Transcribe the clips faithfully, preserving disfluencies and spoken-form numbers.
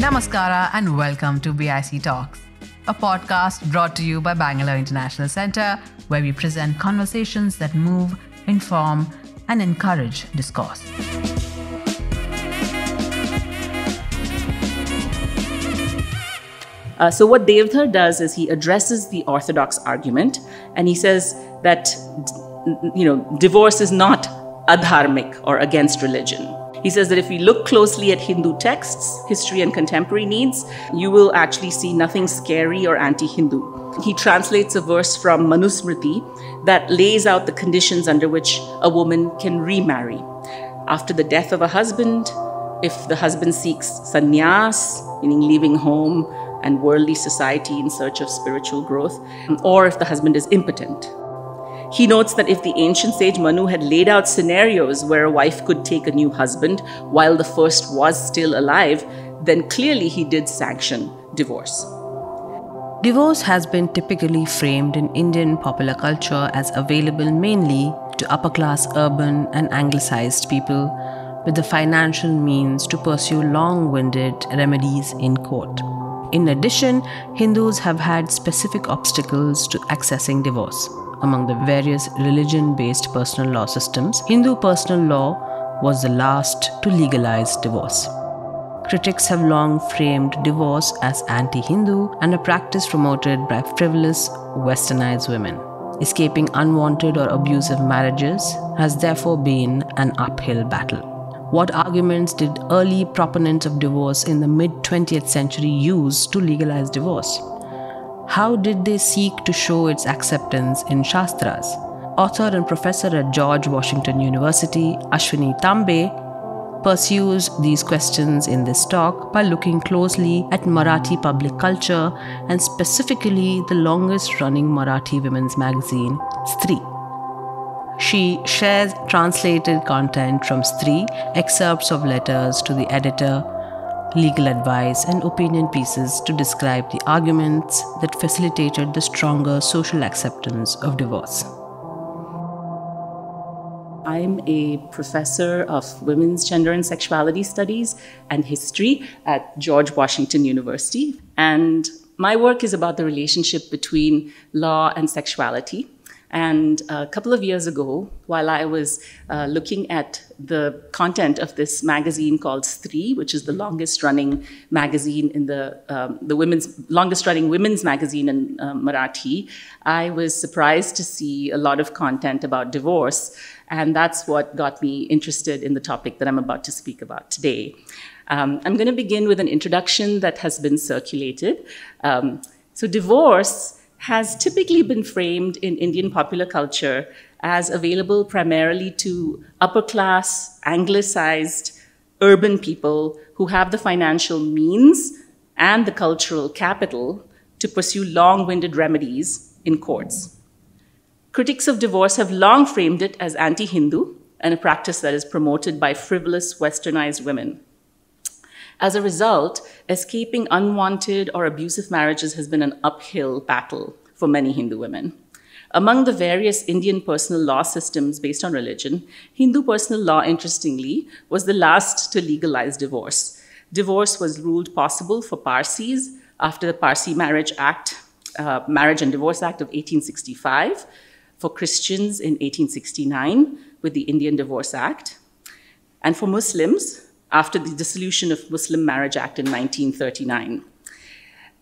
Namaskara and welcome to B I C Talks, a podcast brought to you by Bangalore International Centre, where we present conversations that move, inform and encourage discourse. Uh, so what Devdhar does is he addresses the orthodox argument and he says that, you know, divorce is not adharmic or against religion. He says that if we look closely at Hindu texts, history and contemporary needs, you will actually see nothing scary or anti-Hindu. He translates a verse from Manusmriti that lays out the conditions under which a woman can remarry. After the death of a husband, if the husband seeks sannyas, meaning leaving home and worldly society in search of spiritual growth, or if the husband is impotent. He notes that if the ancient sage Manu had laid out scenarios where a wife could take a new husband while the first was still alive, then clearly he did sanction divorce. Divorce has been typically framed in Indian popular culture as available mainly to upper-class urban and anglicized people with the financial means to pursue long-winded remedies in court. In addition, Hindus have had specific obstacles to accessing divorce. Among the various religion-based personal law systems, Hindu personal law was the last to legalize divorce. Critics have long framed divorce as anti-Hindu and a practice promoted by frivolous, westernized women. Escaping unwanted or abusive marriages has therefore been an uphill battle. What arguments did early proponents of divorce in the mid-twentieth century use to legalize divorce? How did they seek to show its acceptance in Shastras? Author and professor at George Washington University, Ashwini Tambe, pursues these questions in this talk by looking closely at Marathi public culture and specifically the longest-running Marathi women's magazine, Stree. She shares translated content from Stree, excerpts of letters to the editor, legal advice and opinion pieces to describe the arguments that facilitated the stronger social acceptance of divorce. I'm a professor of women's gender and sexuality studies and history at George Washington University, and my work is about the relationship between law and sexuality. And a couple of years ago, while I was uh, looking at the content of this magazine called Stree, which is the longest-running magazine in the um, the women's longest-running women's magazine in uh, Marathi, I was surprised to see a lot of content about divorce, and that's what got me interested in the topic that I'm about to speak about today. Um, I'm going to begin with an introduction that has been circulated. Um, so, divorce has typically been framed in Indian popular culture as available primarily to upper-class, anglicized, urban people who have the financial means and the cultural capital to pursue long-winded remedies in courts. Critics of divorce have long framed it as anti-Hindu and a practice that is promoted by frivolous, westernized women. As a result, escaping unwanted or abusive marriages has been an uphill battle for many Hindu women. Among the various Indian personal law systems based on religion, Hindu personal law, interestingly, was the last to legalize divorce. Divorce was ruled possible for Parsis after the Parsi Marriage Act, uh, Marriage and Divorce Act of eighteen sixty-five, for Christians in eighteen sixty-nine with the Indian Divorce Act, and for Muslims after the dissolution of Muslim Marriage Act in nineteen thirty-nine.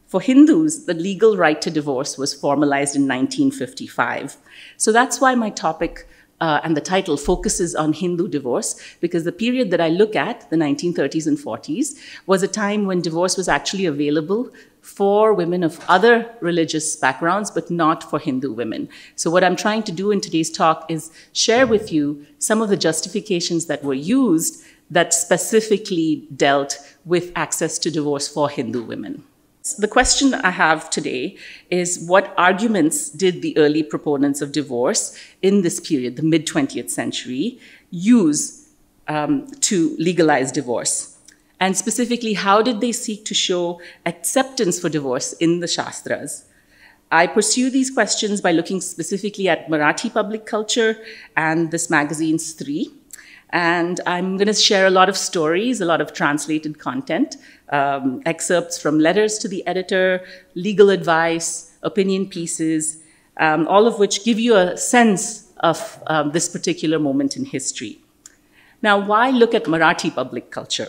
For Hindus, the legal right to divorce was formalized in nineteen fifty-five. So that's why my topic uh, and the title focuses on Hindu divorce, because the period that I look at, the nineteen thirties and forties, was a time when divorce was actually available for women of other religious backgrounds, but not for Hindu women. So what I'm trying to do in today's talk is share with you some of the justifications that were used that specifically dealt with access to divorce for Hindu women. So the question I have today is, what arguments did the early proponents of divorce in this period, the mid-twentieth century, use um, to legalize divorce? And specifically, how did they seek to show acceptance for divorce in the Shastras? I pursue these questions by looking specifically at Marathi public culture and this magazine Stree. And I'm going to share a lot of stories, a lot of translated content, um, excerpts from letters to the editor, legal advice, opinion pieces, um, all of which give you a sense of um, this particular moment in history. Now, why look at Marathi public culture?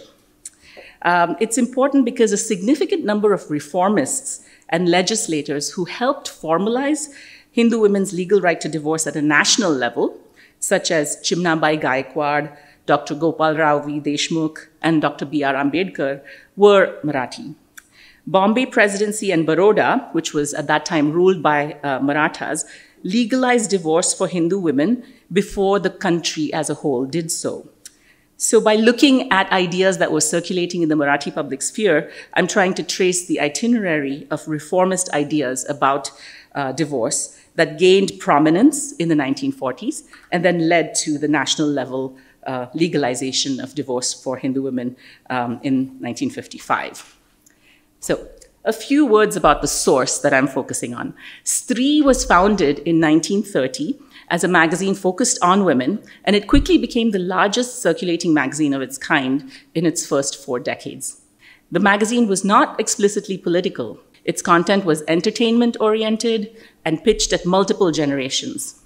Um, it's important because a significant number of reformists and legislators who helped formalize Hindu women's legal right to divorce at a national level, such as Chimnabai Gaekwad, Doctor Gopalrao Deshmukh, and Doctor B R Ambedkar, were Marathi. Bombay Presidency and Baroda, which was at that time ruled by uh, Marathas, legalized divorce for Hindu women before the country as a whole did so. So by looking at ideas that were circulating in the Marathi public sphere, I'm trying to trace the itinerary of reformist ideas about uh, divorce that gained prominence in the nineteen forties and then led to the national level uh, legalization of divorce for Hindu women um, in nineteen fifty-five. So a few words about the source that I'm focusing on. Stree was founded in nineteen thirty as a magazine focused on women, and it quickly became the largest circulating magazine of its kind in its first four decades. The magazine was not explicitly political. Its content was entertainment-oriented and pitched at multiple generations.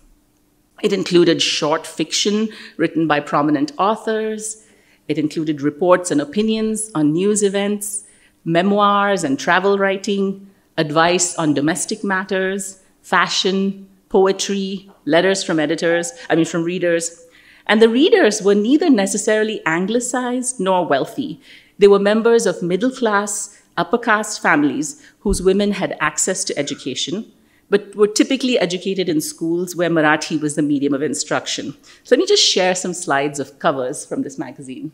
It included short fiction written by prominent authors. It included reports and opinions on news events, memoirs and travel writing, advice on domestic matters, fashion, poetry, letters from editors, I mean from readers. And the readers were neither necessarily anglicized nor wealthy. They were members of middle-class, upper-caste families whose women had access to education, but were typically educated in schools where Marathi was the medium of instruction. So let me just share some slides of covers from this magazine.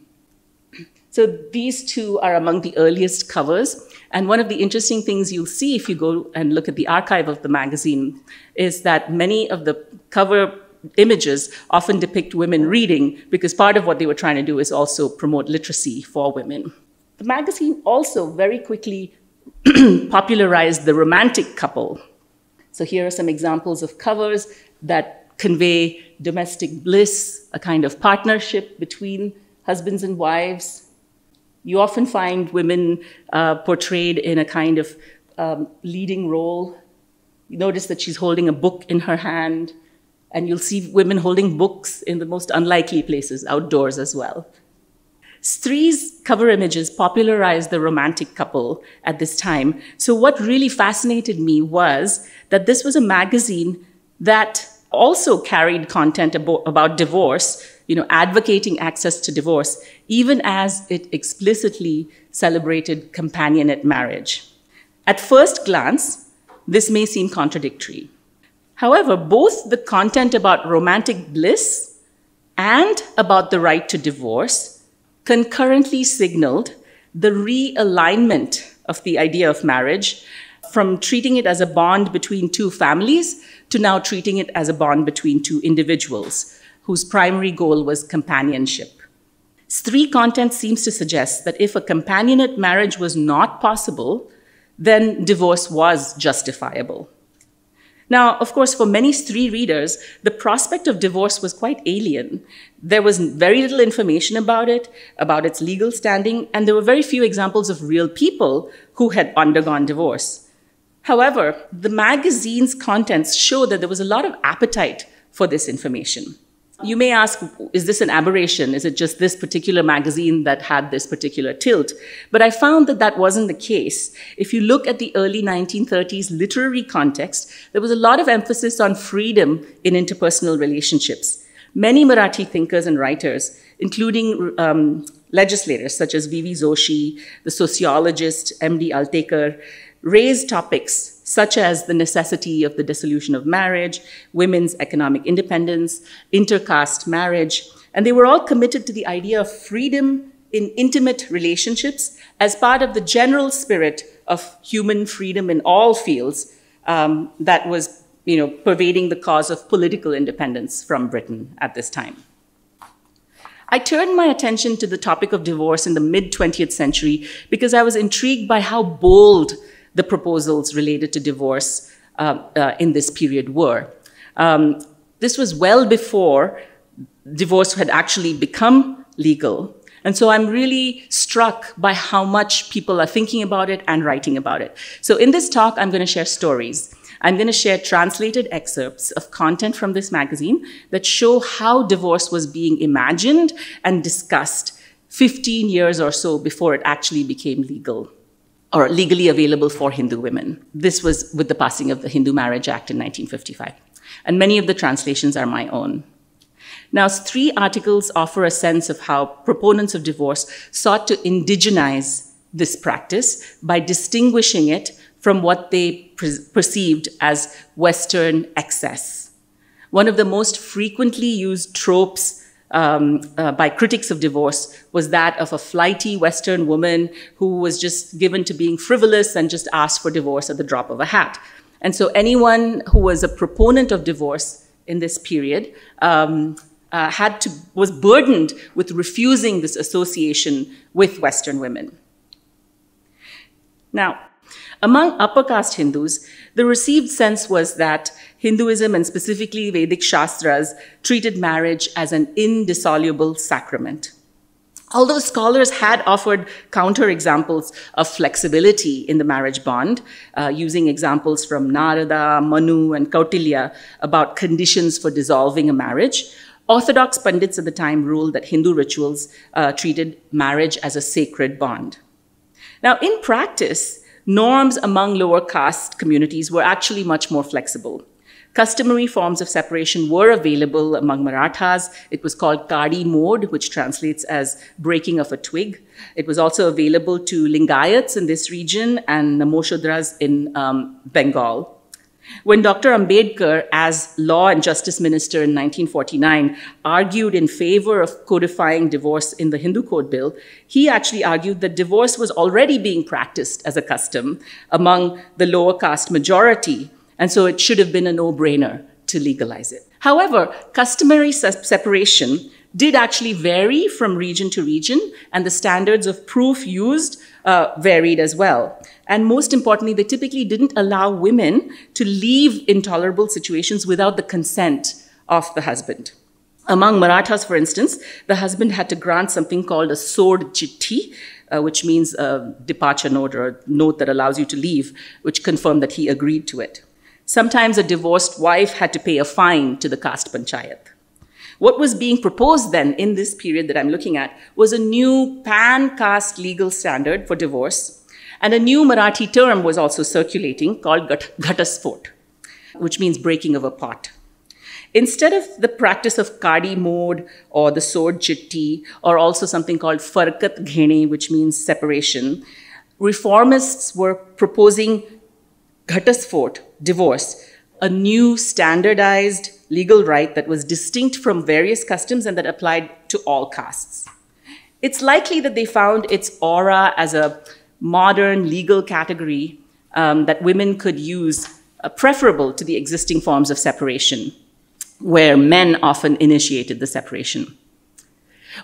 So these two are among the earliest covers. And one of the interesting things you'll see if you go and look at the archive of the magazine is that many of the cover images often depict women reading, because part of what they were trying to do is also promote literacy for women. The magazine also very quickly popularized the romantic couple. So here are some examples of covers that convey domestic bliss, a kind of partnership between husbands and wives. You often find women uh, portrayed in a kind of um, leading role. You notice that she's holding a book in her hand, and you'll see women holding books in the most unlikely places, outdoors as well. Stree's cover images popularized the romantic couple at this time. So what really fascinated me was that this was a magazine that also carried content abo- about divorce, you know, advocating access to divorce, even as it explicitly celebrated companionate marriage. At first glance, this may seem contradictory. However, both the content about romantic bliss and about the right to divorce concurrently signaled the realignment of the idea of marriage from treating it as a bond between two families to now treating it as a bond between two individuals whose primary goal was companionship. Stree content seems to suggest that if a companionate marriage was not possible, then divorce was justifiable. Now, of course, for many Stree readers, the prospect of divorce was quite alien. There was very little information about it, about its legal standing, and there were very few examples of real people who had undergone divorce. However, the magazine's contents show that there was a lot of appetite for this information. You may ask, is this an aberration? Is it just this particular magazine that had this particular tilt? But I found that that wasn't the case. If you look at the early nineteen thirties literary context, there was a lot of emphasis on freedom in interpersonal relationships. Many Marathi thinkers and writers, including um, legislators such as V V Joshi, the sociologist M D Altekar, raised topics such as the necessity of the dissolution of marriage, women's economic independence, intercaste marriage, and they were all committed to the idea of freedom in intimate relationships as part of the general spirit of human freedom in all fields um, that was, you know, pervading the cause of political independence from Britain at this time. I turned my attention to the topic of divorce in the mid-twentieth century because I was intrigued by how bold the proposals related to divorce uh, uh, in this period were. Um, this was well before divorce had actually become legal. And so I'm really struck by how much people are thinking about it and writing about it. So in this talk, I'm going to share stories. I'm going to share translated excerpts of content from this magazine that show how divorce was being imagined and discussed fifteen years or so before it actually became legal or legally available for Hindu women. This was with the passing of the Hindu Marriage Act in nineteen fifty-five. And many of the translations are my own. Now, three articles offer a sense of how proponents of divorce sought to indigenize this practice by distinguishing it from what they pre perceived as Western excess. One of the most frequently used tropes um, uh, by critics of divorce was that of a flighty Western woman who was just given to being frivolous and just asked for divorce at the drop of a hat. And so anyone who was a proponent of divorce in this period um, uh, had to, was burdened with refusing this association with Western women. Now, among upper caste Hindus, the received sense was that Hinduism and specifically Vedic Shastras treated marriage as an indissoluble sacrament. Although scholars had offered counterexamples of flexibility in the marriage bond, uh, using examples from Narada, Manu, and Kautilya about conditions for dissolving a marriage, Orthodox pundits at the time ruled that Hindu rituals uh, treated marriage as a sacred bond. Now, in practice, norms among lower caste communities were actually much more flexible. Customary forms of separation were available among Marathas. It was called Kadi mode, which translates as breaking of a twig. It was also available to Lingayats in this region and Namoshudras in um, Bengal. When Doctor Ambedkar, as Law and Justice Minister in nineteen forty-nine, argued in favor of codifying divorce in the Hindu Code Bill, he actually argued that divorce was already being practiced as a custom among the lower caste majority, and so it should have been a no-brainer to legalize it. However, customary se- separation did actually vary from region to region, and the standards of proof used uh, varied as well. And most importantly, they typically didn't allow women to leave intolerable situations without the consent of the husband. Among Marathas, for instance, the husband had to grant something called a sod chitti, uh, which means a departure note or a note that allows you to leave, which confirmed that he agreed to it. Sometimes a divorced wife had to pay a fine to the caste panchayat. What was being proposed then in this period that I'm looking at was a new pan-caste legal standard for divorce, and a new Marathi term was also circulating called ghatasphot, which means breaking of a pot. Instead of the practice of kadi mode or the sod chitti, or also something called farkat ghene, which means separation, reformists were proposing ghatasphot, divorce, a new standardized legal right that was distinct from various customs and that applied to all castes. It's likely that they found its aura as a modern legal category um, that women could use uh, preferable to the existing forms of separation, where men often initiated the separation.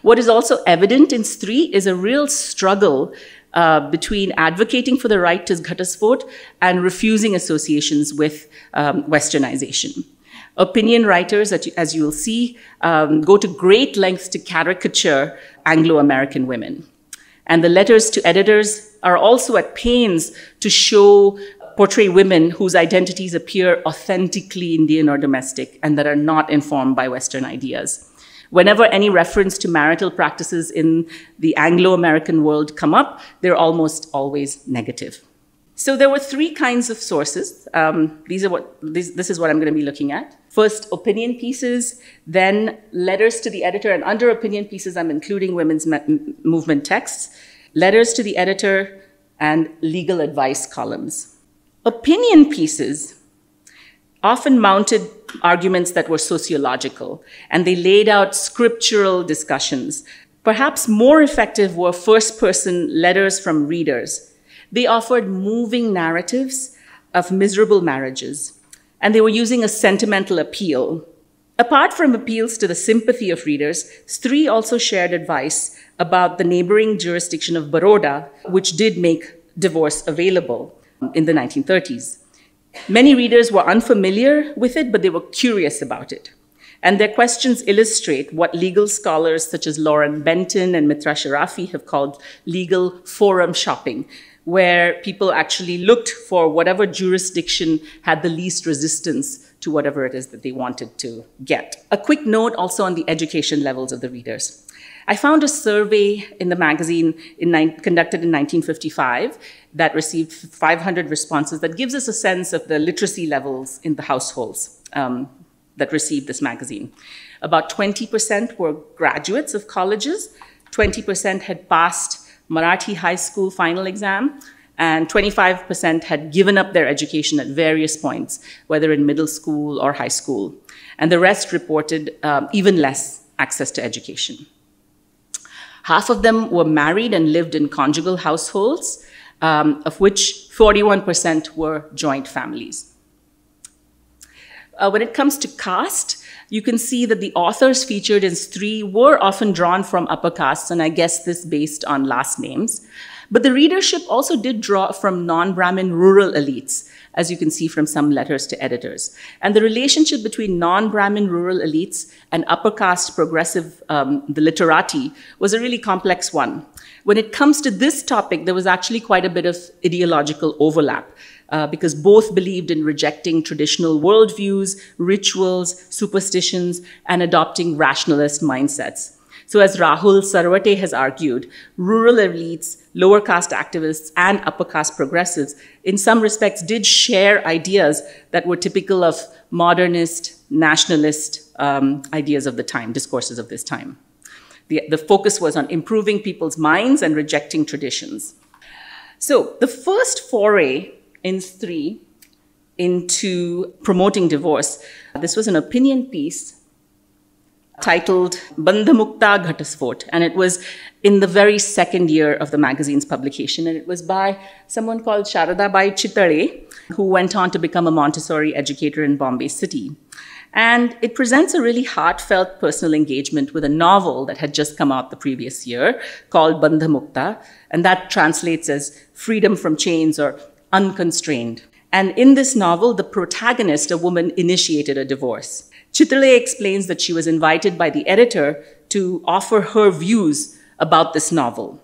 What is also evident in Stree is a real struggle Uh, between advocating for the right to ghatasphot and refusing associations with um, westernization. Opinion writers, as you will see, um, go to great lengths to caricature Anglo-American women. And the letters to editors are also at pains to show, portray women whose identities appear authentically Indian or domestic and that are not informed by Western ideas. Whenever any reference to marital practices in the Anglo-American world come up, they're almost always negative. So there were three kinds of sources. Um, these are what, this, this is what I'm going to be looking at. First, opinion pieces, then letters to the editor, and under opinion pieces, I'm including women's movement texts, letters to the editor, and legal advice columns. Opinion pieces often mounted arguments that were sociological, and they laid out scriptural discussions. Perhaps more effective were first-person letters from readers. They offered moving narratives of miserable marriages, and they were using a sentimental appeal. Apart from appeals to the sympathy of readers, Stree also shared advice about the neighboring jurisdiction of Baroda, which did make divorce available in the nineteen thirties. Many readers were unfamiliar with it, but they were curious about it. and their questions illustrate what legal scholars such as Lauren Benton and Mitra Sharafi have called legal forum shopping, where people actually looked for whatever jurisdiction had the least resistance to whatever it is that they wanted to get. A quick note also on the education levels of the readers. I found a survey in the magazine in conducted in nineteen fifty-five that received five hundred responses that gives us a sense of the literacy levels in the households um, that received this magazine. About twenty percent were graduates of colleges, twenty percent had passed Marathi high school final exam, and twenty-five percent had given up their education at various points, whether in middle school or high school. And the rest reported um, even less access to education. Half of them were married and lived in conjugal households, um, of which forty-one percent were joint families. Uh, when it comes to caste, you can see that the authors featured in Stree were often drawn from upper castes, and I guess this based on last names. But the readership also did draw from non-Brahmin rural elites, as you can see from some letters to editors. And the relationship between non-Brahmin rural elites and upper caste progressive, um, the literati, was a really complex one. When it comes to this topic, there was actually quite a bit of ideological overlap, uh, because both believed in rejecting traditional worldviews, rituals, superstitions, and adopting rationalist mindsets. So as Rahul Sarwate has argued, rural elites, lower caste activists, and upper caste progressives in some respects did share ideas that were typical of modernist, nationalist um, ideas of the time, discourses of this time. The, the focus was on improving people's minds and rejecting traditions. So the first foray in Stree into promoting divorce, this was an opinion piece titled Bandha Mukta Ghatasfot, and it was in the very second year of the magazine's publication, and it was by someone called Sharadabai Chitale, who went on to become a Montessori educator in Bombay City. And it presents a really heartfelt personal engagement with a novel that had just come out the previous year called Bandha Mukta, and that translates as freedom from chains or unconstrained. And in this novel, the protagonist, a woman, initiated a divorce. Chitale explains that she was invited by the editor to offer her views about this novel.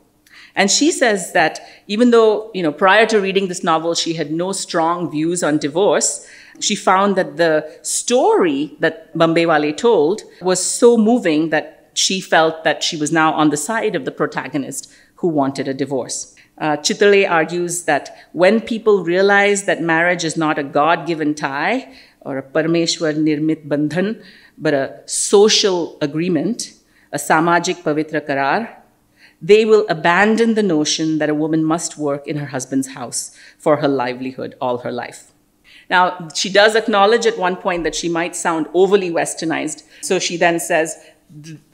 And she says that even though, you know, prior to reading this novel, she had no strong views on divorce, she found that the story that Bambewale told was so moving that she felt that she was now on the side of the protagonist who wanted a divorce. Uh, Chitale argues that when people realize that marriage is not a God-given tie, or a Parmeshwar Nirmit Bandhan, but a social agreement, a Samajik Pavitra Karar, they will abandon the notion that a woman must work in her husband's house for her livelihood all her life. Now, she does acknowledge at one point that she might sound overly westernized, so she then says,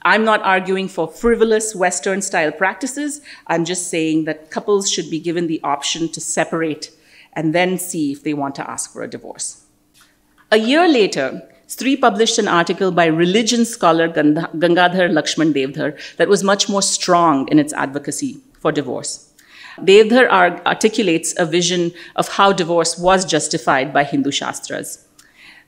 I'm not arguing for frivolous Western-style practices, I'm just saying that couples should be given the option to separate and then see if they want to ask for a divorce. A year later, Stree published an article by religion scholar Gangadhar Lakshman Devdhar that was much more strong in its advocacy for divorce. Devdhar articulates a vision of how divorce was justified by Hindu Shastras.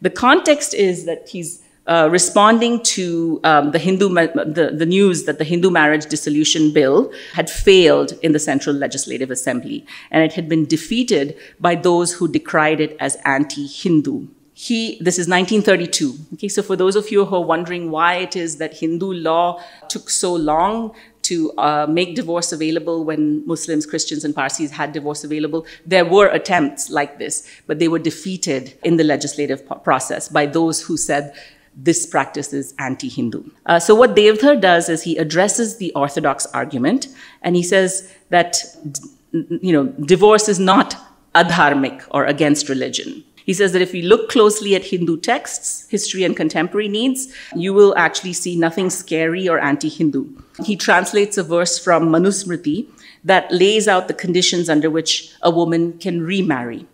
The context is that he's uh, responding to um, the, Hindu the, the news that the Hindu Marriage Dissolution Bill had failed in the Central Legislative Assembly, and it had been defeated by those who decried it as anti-Hindu. He, this is nineteen thirty-two, okay, so for those of you who are wondering why it is that Hindu law took so long to uh, make divorce available when Muslims, Christians, and Parsis had divorce available, there were attempts like this, but they were defeated in the legislative process by those who said this practice is anti-Hindu. Uh, so what Devdhar does is he addresses the orthodox argument, and he says that, you know, divorce is not adharmic or against religion. He says that if we look closely at Hindu texts, history and contemporary needs, you will actually see nothing scary or anti-Hindu. He translates a verse from Manusmriti that lays out the conditions under which a woman can remarry.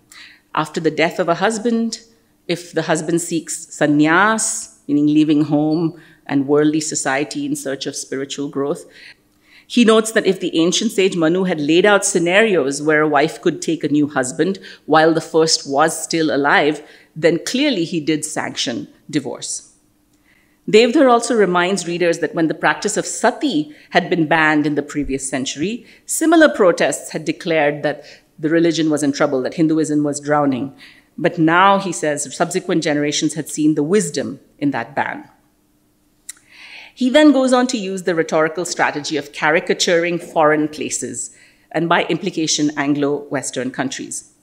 After the death of a husband, if the husband seeks sannyas, meaning leaving home and worldly society in search of spiritual growth, he notes that if the ancient sage Manu had laid out scenarios where a wife could take a new husband while the first was still alive, then clearly he did sanction divorce. Devdhar also reminds readers that when the practice of sati had been banned in the previous century, similar protests had declared that the religion was in trouble, that Hinduism was drowning. But now, he says, subsequent generations had seen the wisdom in that ban. He then goes on to use the rhetorical strategy of caricaturing foreign places, and by implication, Anglo-Western countries.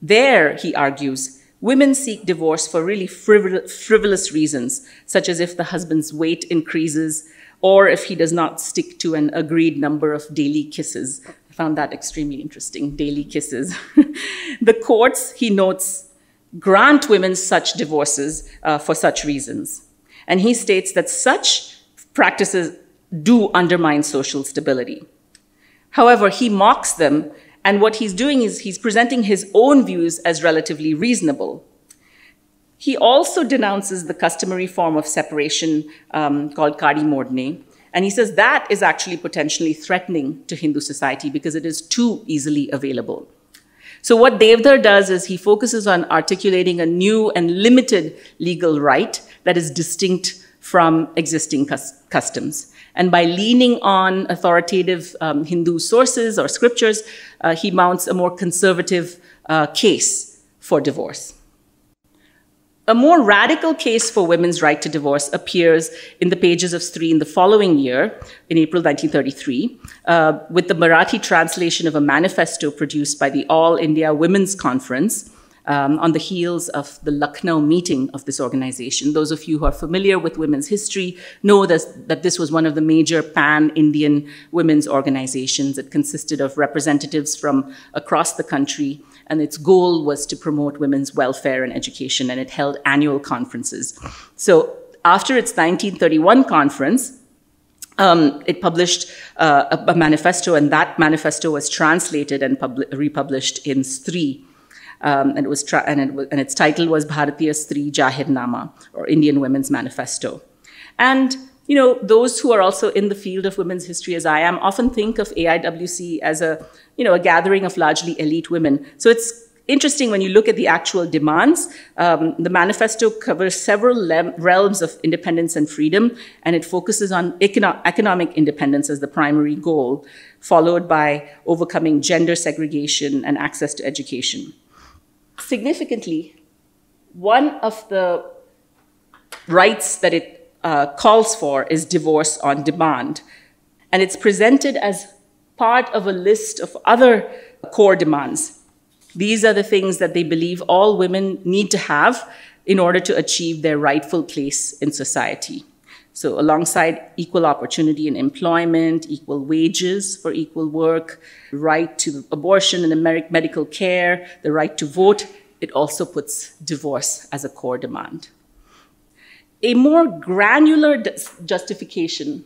There, he argues, women seek divorce for really frivolous reasons, such as if the husband's weight increases or if he does not stick to an agreed number of daily kisses. I found that extremely interesting, daily kisses. The courts, he notes, grant women such divorces uh, for such reasons. And he states that such practices do undermine social stability. However, he mocks them, and what he's doing is he's presenting his own views as relatively reasonable. He also denounces the customary form of separation um, called kadi modne, and he says that is actually potentially threatening to Hindu society because it is too easily available. So what Devdhar does is he focuses on articulating a new and limited legal right that is distinct from existing customs. And by leaning on authoritative um, Hindu sources or scriptures, uh, he mounts a more conservative uh, case for divorce. A more radical case for women's right to divorce appears in the pages of Stree in the following year, in April nineteen thirty-three, uh, with the Marathi translation of a manifesto produced by the All India Women's Conference, Um, on the heels of the Lucknow meeting of this organization. Those of you who are familiar with women's history know this, that this was one of the major pan-Indian women's organizations. It consisted of representatives from across the country, and its goal was to promote women's welfare and education, and it held annual conferences. So after its nineteen thirty-one conference, Um, it published uh, a, a manifesto, and that manifesto was translated and republished in Stree. Um, and, it was and, it and its title was Bharatiya Stree Jahirnama, or Indian Women's Manifesto. And, you know, those who are also in the field of women's history, as I am, often think of A I W C as a, you know, a gathering of largely elite women. So it's interesting when you look at the actual demands. Um, the manifesto covers several realms of independence and freedom, and it focuses on econo economic independence as the primary goal, followed by overcoming gender segregation and access to education. Significantly, one of the rights that it uh, calls for is divorce on demand. And it's presented as part of a list of other core demands. These are the things that they believe all women need to have in order to achieve their rightful place in society. So alongside equal opportunity in employment, equal wages for equal work, right to abortion and medical care, the right to vote, it also puts divorce as a core demand. A more granular justification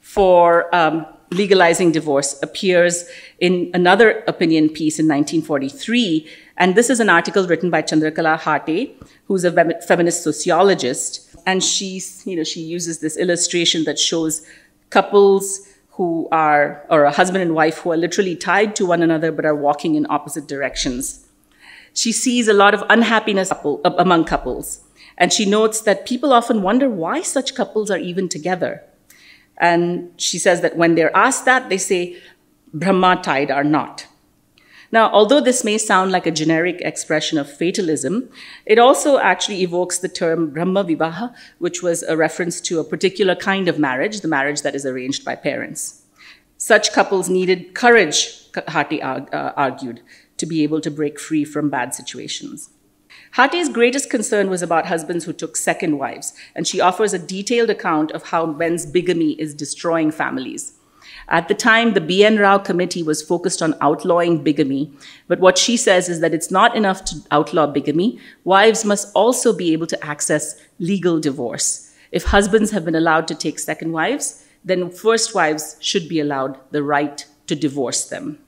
for um, legalizing divorce appears in another opinion piece in nineteen forty-three, and this is an article written by Chandrakala Hate, who's a feminist sociologist. And she, you know, she uses this illustration that shows couples who are, or a husband and wife who are literally tied to one another but are walking in opposite directions. She sees a lot of unhappiness among couples. And she notes that people often wonder why such couples are even together. And she says that when they're asked that, they say, Brahma tied are not. Now, although this may sound like a generic expression of fatalism, it also actually evokes the term Brahma Vivaha, which was a reference to a particular kind of marriage, the marriage that is arranged by parents. Such couples needed courage, Hate argued, to be able to break free from bad situations. Hate's greatest concern was about husbands who took second wives, and she offers a detailed account of how men's bigamy is destroying families. At the time, the B N Rao committee was focused on outlawing bigamy, but what she says is that it's not enough to outlaw bigamy. Wives must also be able to access legal divorce. If husbands have been allowed to take second wives, then first wives should be allowed the right to divorce them.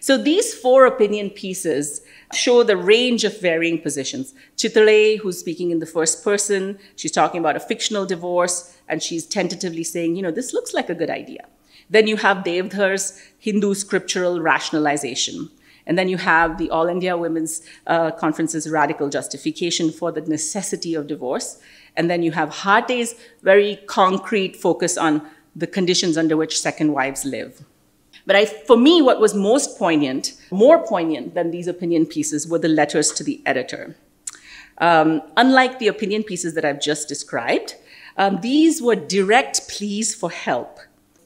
So these four opinion pieces show the range of varying positions. Chitale, who's speaking in the first person, she's talking about a fictional divorce, and she's tentatively saying, you know, this looks like a good idea. Then you have Devdhar's Hindu scriptural rationalization. And then you have the All India Women's uh, Conference's radical justification for the necessity of divorce. And then you have Harte's very concrete focus on the conditions under which second wives live. But I, for me, what was most poignant, more poignant than these opinion pieces, were the letters to the editor. Um, unlike the opinion pieces that I've just described, um, these were direct pleas for help.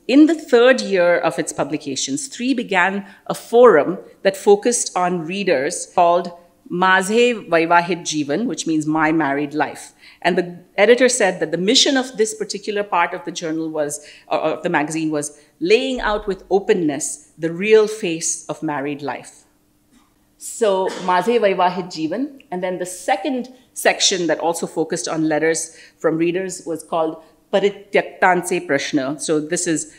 In the third year of its publications, Stree began a forum that focused on readers called Mazhe Vaivahit Jeevan, which means My Married Life. And the editor said that the mission of this particular part of the journal was, or of the magazine, was laying out with openness the real face of married life. So Mazhe Vaivahit Jeevan. And then the second section that also focused on letters from readers was called Parityaktante Prashna. So this is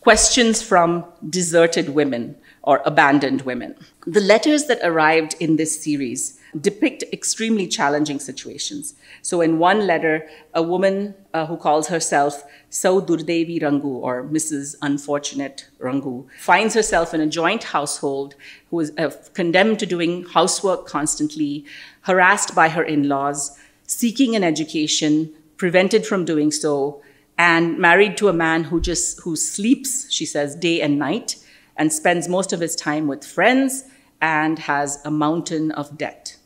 questions from deserted women or abandoned women. The letters that arrived in this series depict extremely challenging situations. So in one letter, a woman uh, who calls herself Sau Durdevi Rangu, or Missus Unfortunate Rangu, finds herself in a joint household, who is uh, condemned to doing housework constantly, harassed by her in-laws, seeking an education, prevented from doing so, and married to a man who just who sleeps, she says, day and night, and spends most of his time with friends, and has a mountain of debt.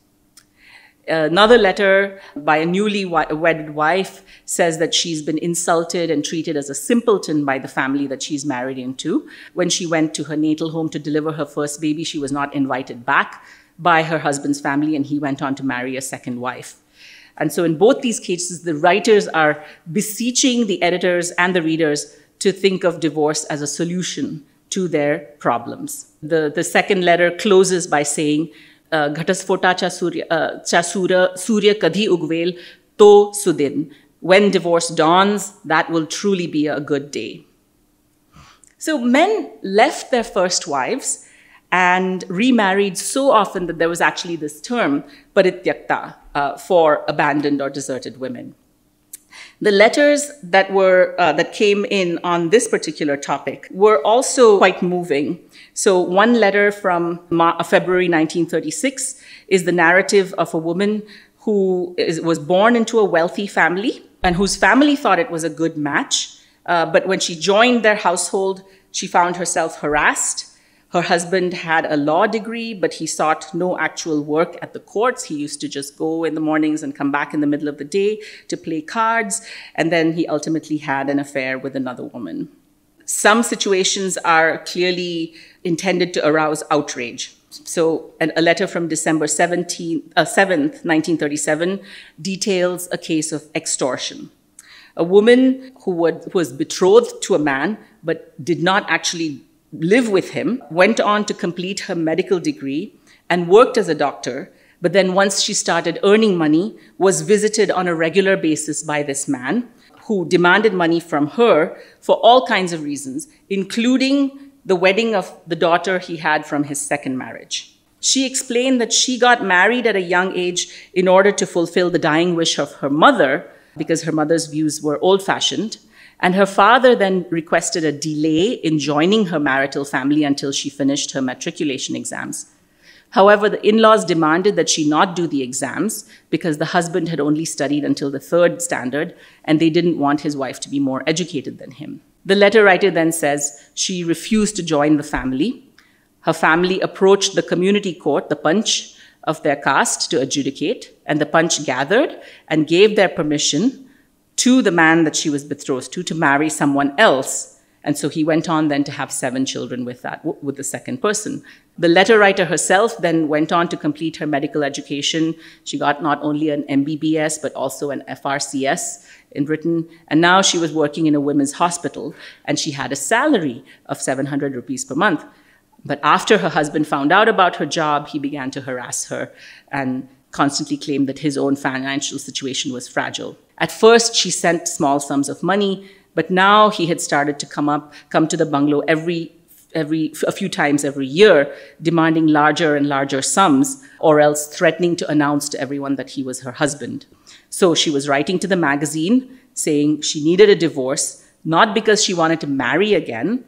Another letter by a newly wedded wife says that she's been insulted and treated as a simpleton by the family that she's married into. When she went to her natal home to deliver her first baby, she was not invited back by her husband's family, and he went on to marry a second wife. And so in both these cases, the writers are beseeching the editors and the readers to think of divorce as a solution to their problems. The, the second letter closes by saying, Ghatasphota cha surya kadhi ugvel to sudin. When divorce dawns, that will truly be a good day. So men left their first wives and remarried so often that there was actually this term, parityakta, uh, for abandoned or deserted women. The letters that were uh, that came in on this particular topic were also quite moving. So one letter from February nineteen thirty-six is the narrative of a woman who is, was born into a wealthy family and whose family thought it was a good match. Uh, but when she joined their household, she found herself harassed. Her husband had a law degree, but he sought no actual work at the courts. He used to just go in the mornings and come back in the middle of the day to play cards. And then he ultimately had an affair with another woman. Some situations are clearly intended to arouse outrage. So an, a letter from December seventeenth, uh, seventh, nineteen thirty-seven details a case of extortion. A woman who was, was betrothed to a man, but did not actually live with him, went on to complete her medical degree and worked as a doctor. But then once she started earning money, was visited on a regular basis by this man who demanded money from her for all kinds of reasons, including the wedding of the daughter he had from his second marriage. She explained that she got married at a young age in order to fulfill the dying wish of her mother, because her mother's views were old-fashioned. And her father then requested a delay in joining her marital family until she finished her matriculation exams. However, the in-laws demanded that she not do the exams because the husband had only studied until the third standard, and they didn't want his wife to be more educated than him. The letter writer then says she refused to join the family. Her family approached the community court, the panch of their caste, to adjudicate, and the panch gathered and gave their permission to the man that she was betrothed to, to marry someone else. And so he went on then to have seven children with that, with the second person. The letter writer herself then went on to complete her medical education. She got not only an M B B S, but also an F R C S in Britain. And now she was working in a women's hospital, and she had a salary of seven hundred rupees per month. But after her husband found out about her job, he began to harass her and constantly claimed that his own financial situation was fragile. At first, she sent small sums of money, but now he had started to come up, come to the bungalow every, every, a few times every year, demanding larger and larger sums, or else threatening to announce to everyone that he was her husband. So she was writing to the magazine saying she needed a divorce, not because she wanted to marry again,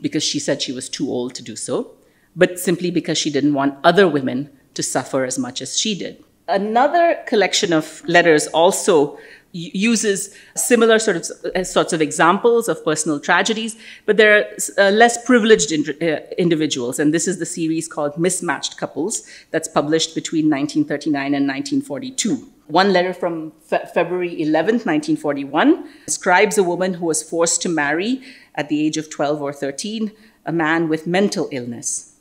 because she said she was too old to do so, but simply because she didn't want other women to suffer as much as she did. Another collection of letters also uses similar sort of, sorts of examples of personal tragedies, but they're uh, less privileged in, uh, individuals. And this is the series called Mismatched Couples that's published between nineteen thirty-nine and nineteen forty-two. One letter from fe February eleventh, nineteen forty-one describes a woman who was forced to marry at the age of twelve or thirteen, a man with mental illness.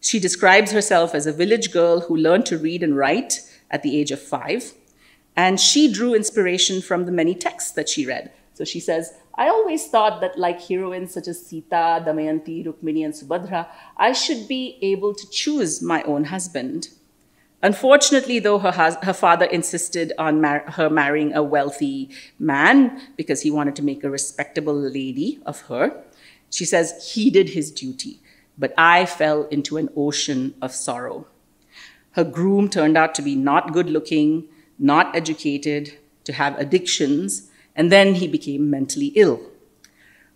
She describes herself as a village girl who learned to read and write at the age of five. And she drew inspiration from the many texts that she read. So she says, I always thought that like heroines such as Sita, Damayanti, Rukmini, and Subhadra, I should be able to choose my own husband. Unfortunately, though, her, hus her father insisted on mar her marrying a wealthy man because he wanted to make a respectable lady of her. She says, he did his duty, but I fell into an ocean of sorrow. Her groom turned out to be not good looking, not educated, to have addictions, and then he became mentally ill.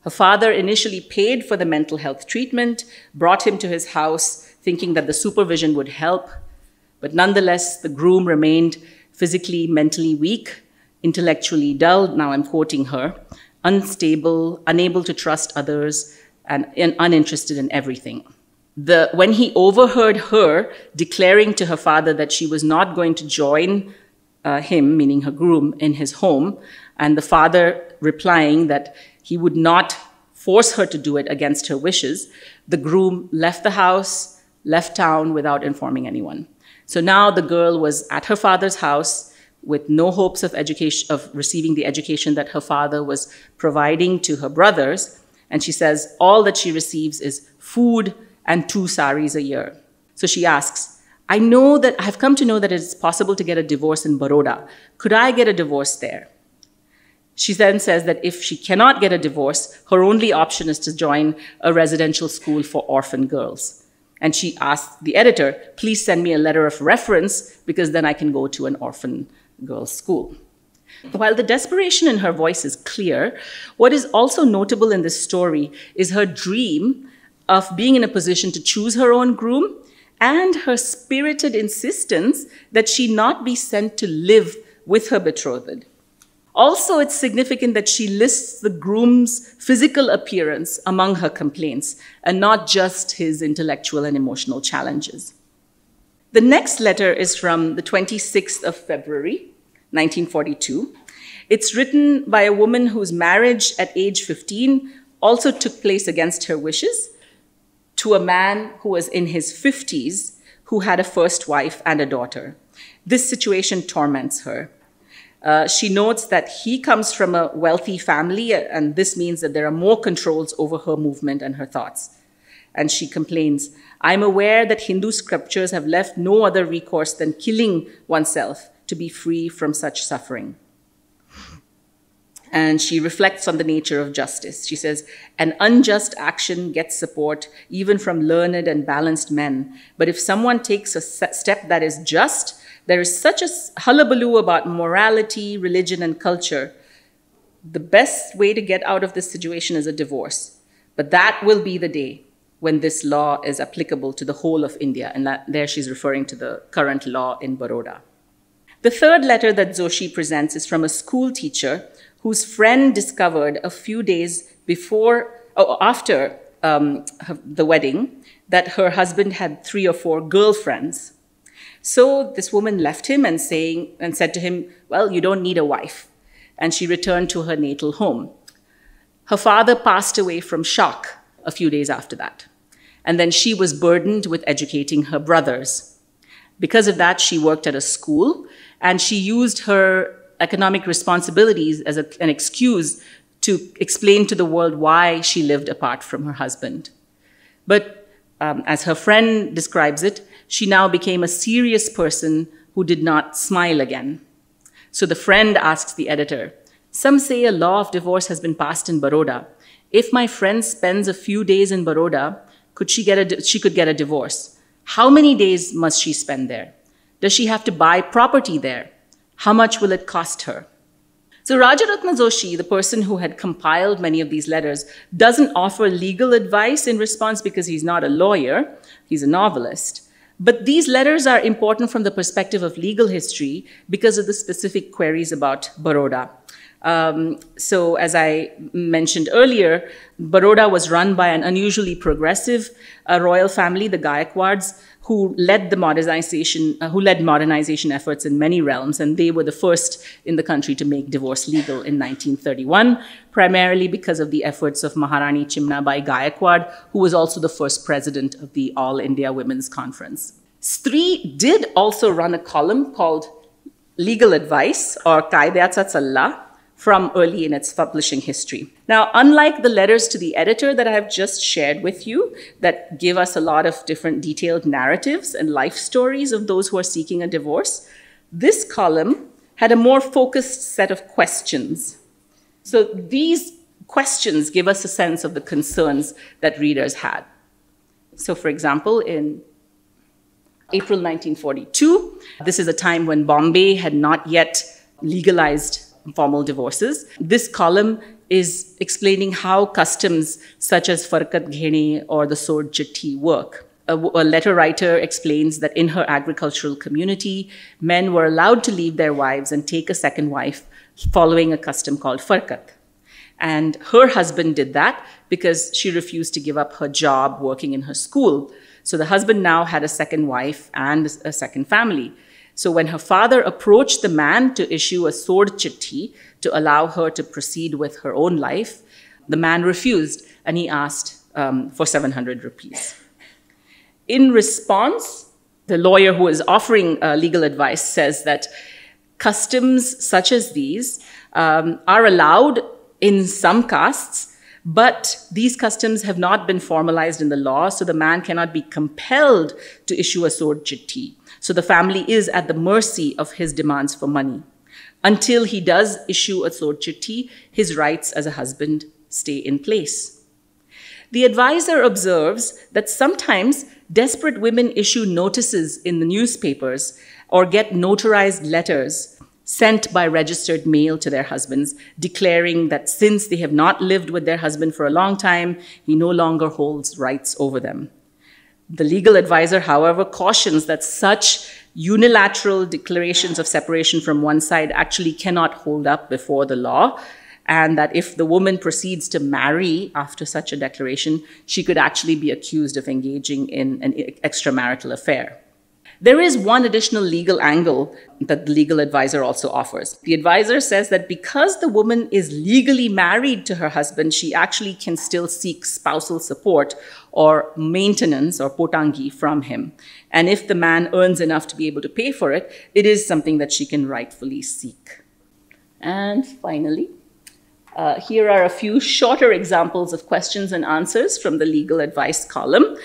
Her father initially paid for the mental health treatment, brought him to his house, thinking that the supervision would help, but nonetheless, the groom remained physically, mentally weak, intellectually dull, now I'm quoting her, unstable, unable to trust others, and, and uninterested in everything. The, when he overheard her declaring to her father that she was not going to join uh, him, meaning her groom, in his home, and the father replying that he would not force her to do it against her wishes, the groom left the house, left town without informing anyone. So now the girl was at her father's house with no hopes of, education, of receiving the education that her father was providing to her brothers, and she says all that she receives is food and two saris a year. So she asks, I know that I've come to know that it's possible to get a divorce in Baroda. Could I get a divorce there? She then says that if she cannot get a divorce, her only option is to join a residential school for orphan girls. And she asks the editor, please send me a letter of reference because then I can go to an orphan girls' school. While the desperation in her voice is clear, what is also notable in this story is her dream of being in a position to choose her own groom and her spirited insistence that she not be sent to live with her betrothed. Also, it's significant that she lists the groom's physical appearance among her complaints and not just his intellectual and emotional challenges. The next letter is from the twenty-sixth of February, nineteen forty-two. It's written by a woman whose marriage at age fifteen also took place against her wishes, to a man who was in his fifties, who had a first wife and a daughter. This situation torments her. Uh, she notes that he comes from a wealthy family, and this means that there are more controls over her movement and her thoughts. And she complains, I'm aware that Hindu scriptures have left no other recourse than killing oneself to be free from such suffering. And she reflects on the nature of justice. She says, an unjust action gets support even from learned and balanced men. But if someone takes a step that is just, there is such a hullabaloo about morality, religion, and culture. The best way to get out of this situation is a divorce. But that will be the day when this law is applicable to the whole of India. And that, there she's referring to the current law in Baroda. The third letter that Joshi presents is from a school teacher whose friend discovered a few days before, or after um, her, the wedding, that her husband had three or four girlfriends. So this woman left him and, saying, and said to him, well, you don't need a wife. And she returned to her natal home. Her father passed away from shock a few days after that. And then she was burdened with educating her brothers. Because of that, she worked at a school and she used her economic responsibilities as a, an excuse to explain to the world why she lived apart from her husband. But um, as her friend describes it, she now became a serious person who did not smile again. So the friend asks the editor, some say a law of divorce has been passed in Baroda. If my friend spends a few days in Baroda, could she, get a, she could get a divorce. How many days must she spend there? Does she have to buy property there? How much will it cost her? So Rajaratna Joshi, the person who had compiled many of these letters, doesn't offer legal advice in response because he's not a lawyer, he's a novelist. But these letters are important from the perspective of legal history because of the specific queries about Baroda. Um, so as I mentioned earlier, Baroda was run by an unusually progressive uh, royal family, the Gaekwads, who led the modernization, uh, who led modernization efforts in many realms, and they were the first in the country to make divorce legal in nineteen thirty-one, primarily because of the efforts of Maharani Chimnabai Gaekwad, who was also the first president of the All India Women's Conference. Stree did also run a column called Legal Advice, or Kaidayatsa Sallah, from early in its publishing history. Now, unlike the letters to the editor that I have just shared with you that give us a lot of different detailed narratives and life stories of those who are seeking a divorce, this column had a more focused set of questions. So these questions give us a sense of the concerns that readers had. So for example, in April nineteen forty-two, this is a time when Bombay had not yet legalized formal divorces. This column is explaining how customs such as Farkat Gheni or the sword chitti work. A, a letter writer explains that in her agricultural community, men were allowed to leave their wives and take a second wife following a custom called Farkat. And her husband did that because she refused to give up her job working in her school. So the husband now had a second wife and a second family. So when her father approached the man to issue a sword chitti to allow her to proceed with her own life, the man refused and he asked um, for seven hundred rupees. In response, the lawyer who is offering uh, legal advice says that customs such as these um, are allowed in some castes, but these customs have not been formalized in the law, so the man cannot be compelled to issue a sword chitti. So the family is at the mercy of his demands for money. Until he does issue a sword chitti, his rights as a husband stay in place. The advisor observes that sometimes desperate women issue notices in the newspapers or get notarized letters sent by registered mail to their husbands, declaring that since they have not lived with their husband for a long time, he no longer holds rights over them. The legal advisor, however, cautions that such unilateral declarations of separation from one side actually cannot hold up before the law, and that if the woman proceeds to marry after such a declaration, she could actually be accused of engaging in an extramarital affair. There is one additional legal angle that the legal advisor also offers. The advisor says that because the woman is legally married to her husband, she actually can still seek spousal support or maintenance or potangi from him. And if the man earns enough to be able to pay for it, it is something that she can rightfully seek. And finally, uh, here are a few shorter examples of questions and answers from the legal advice column.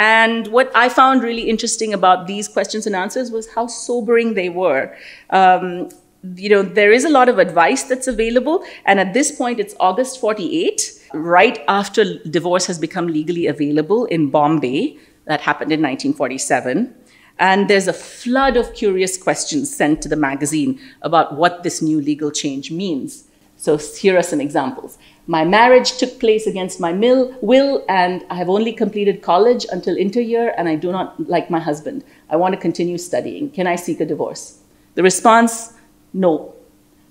And what I found really interesting about these questions and answers was how sobering they were. Um, you know, there is a lot of advice that's available. And at this point, it's August forty-eight, right after divorce has become legally available in Bombay. That happened in nineteen forty-seven. And there's a flood of curious questions sent to the magazine about what this new legal change means. So here are some examples. My marriage took place against my will, and I have only completed college until interyear, and I do not like my husband. I want to continue studying. Can I seek a divorce? The response, no.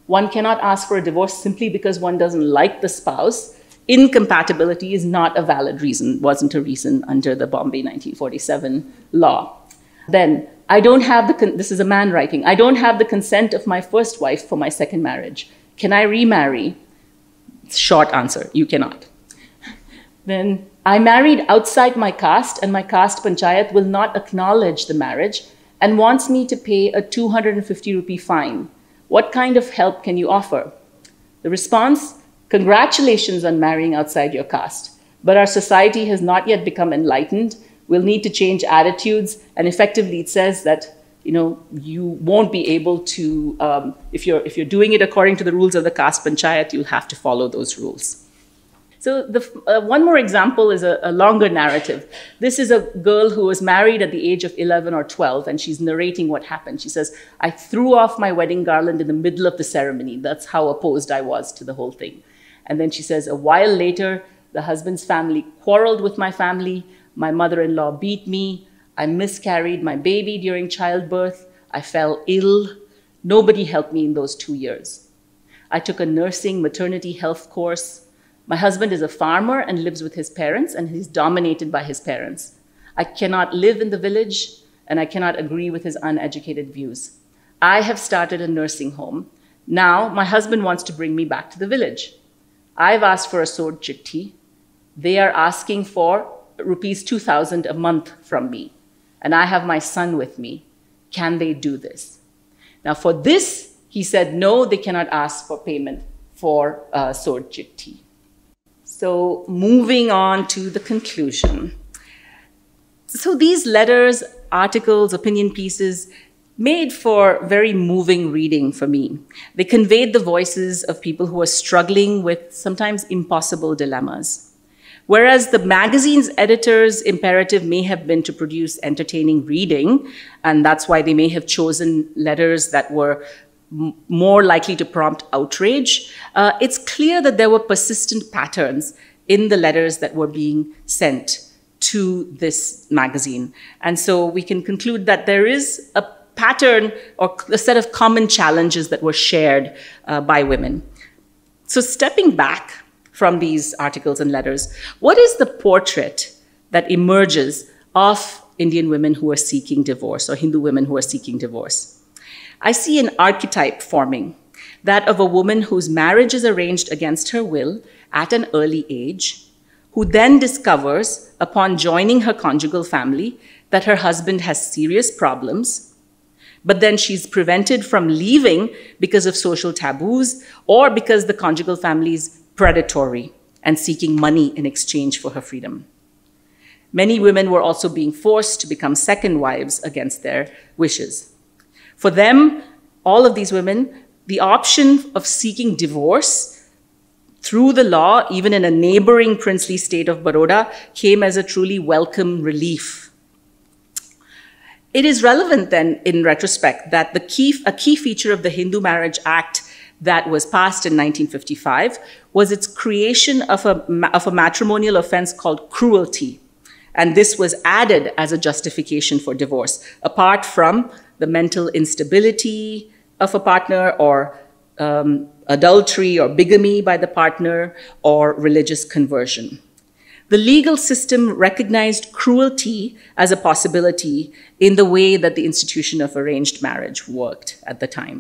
One cannot ask for a divorce simply because one doesn't like the spouse. Incompatibility is not a valid reason, wasn't a reason under the Bombay nineteen forty-seven law. Then, I don't have the, con this is a man writing, I don't have the consent of my first wife for my second marriage. Can I remarry? Short answer, you cannot. Then, I married outside my caste and my caste panchayat will not acknowledge the marriage and wants me to pay a two hundred fifty rupee fine. What kind of help can you offer? The response, congratulations on marrying outside your caste, but our society has not yet become enlightened. We'll need to change attitudes, and effectively it says that you know, you won't be able to, um, if, you're, if you're doing it according to the rules of the caste panchayat, you'll have to follow those rules. So the, uh, one more example is a, a longer narrative. This is a girl who was married at the age of eleven or twelve, and she's narrating what happened. She says, I threw off my wedding garland in the middle of the ceremony. That's how opposed I was to the whole thing. And then she says, a while later, the husband's family quarreled with my family. My mother-in-law beat me. I miscarried my baby during childbirth. I fell ill. Nobody helped me in those two years. I took a nursing maternity health course. My husband is a farmer and lives with his parents, and he's dominated by his parents. I cannot live in the village, and I cannot agree with his uneducated views. I have started a nursing home. Now my husband wants to bring me back to the village. I've asked for a sword chitti. They are asking for rupees two thousand a month from me. And I have my son with me. Can they do this? Now for this, he said, no, they cannot ask for payment for uh, sword chitti. So moving on to the conclusion. So these letters, articles, opinion pieces made for very moving reading for me. They conveyed the voices of people who are struggling with sometimes impossible dilemmas. Whereas the magazine's editor's imperative may have been to produce entertaining reading, and that's why they may have chosen letters that were more likely to prompt outrage, uh, it's clear that there were persistent patterns in the letters that were being sent to this magazine. And so we can conclude that there is a pattern or a set of common challenges that were shared uh, by women. So stepping back from these articles and letters, what is the portrait that emerges of Indian women who are seeking divorce or Hindu women who are seeking divorce? I see an archetype forming, that of a woman whose marriage is arranged against her will at an early age, who then discovers, upon joining her conjugal family, that her husband has serious problems, but then she's prevented from leaving because of social taboos or because the conjugal family is predatory and seeking money in exchange for her freedom. Many women were also being forced to become second wives against their wishes. For them, all of these women, the option of seeking divorce through the law, even in a neighboring princely state of Baroda, came as a truly welcome relief. It is relevant then, in retrospect, that the key, a key feature of the Hindu Marriage Act that was passed in nineteen fifty-five was its creation of a, of a matrimonial offense called cruelty. And this was added as a justification for divorce, apart from the mental instability of a partner or Um, adultery or bigamy by the partner or religious conversion. The legal system recognized cruelty as a possibility in the way that the institution of arranged marriage worked at the time.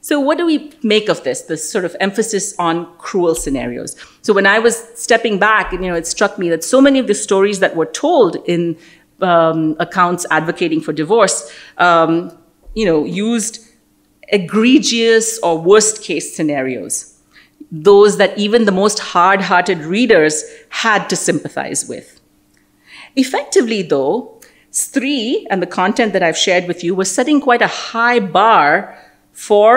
So what do we make of this, this sort of emphasis on cruel scenarios? So when I was stepping back, you know, it struck me that so many of the stories that were told in um, accounts advocating for divorce, um, you know, used egregious or worst case scenarios, those that even the most hard-hearted readers had to sympathize with. Effectively though, Stree and the content that I've shared with you was setting quite a high bar for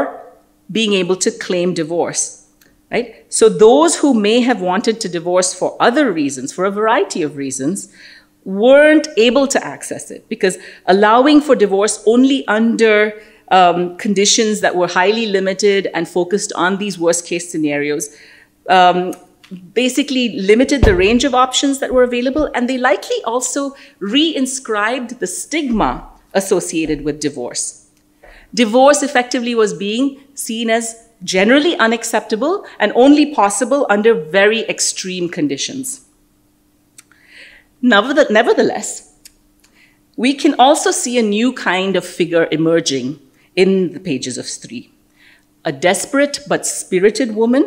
being able to claim divorce, right? So those who may have wanted to divorce for other reasons, for a variety of reasons, weren't able to access it because allowing for divorce only under Um, conditions that were highly limited and focused on these worst-case scenarios um, basically limited the range of options that were available, and they likely also re-inscribed the stigma associated with divorce. Divorce effectively was being seen as generally unacceptable and only possible under very extreme conditions. Nevertheless, we can also see a new kind of figure emerging in the pages of Stree. A desperate but spirited woman,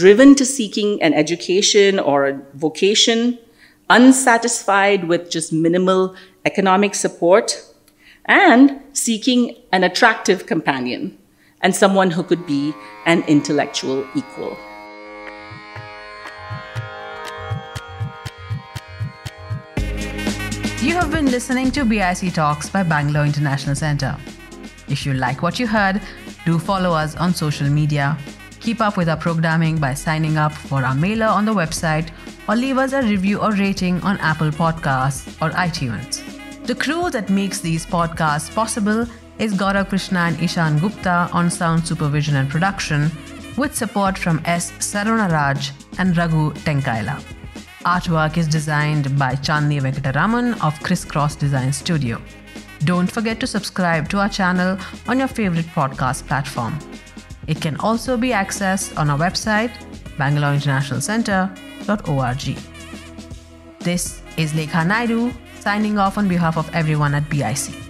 driven to seeking an education or a vocation, unsatisfied with just minimal economic support, and seeking an attractive companion and someone who could be an intellectual equal. You have been listening to B I C Talks by Bangalore International Centre. If you like what you heard, do follow us on social media. Keep up with our programming by signing up for our mailer on the website or leave us a review or rating on Apple Podcasts or iTunes. The crew that makes these podcasts possible is Gaurav Krishna and Ishan Gupta on sound supervision and production, with support from S Saronaraj and Raghu Tenkaila. Artwork is designed by Chandni Venkataraman of Criss Cross Design Studio. Don't forget to subscribe to our channel on your favorite podcast platform. It can also be accessed on our website, bangalore international centre dot org. This is Lekha Naidu signing off on behalf of everyone at B I C.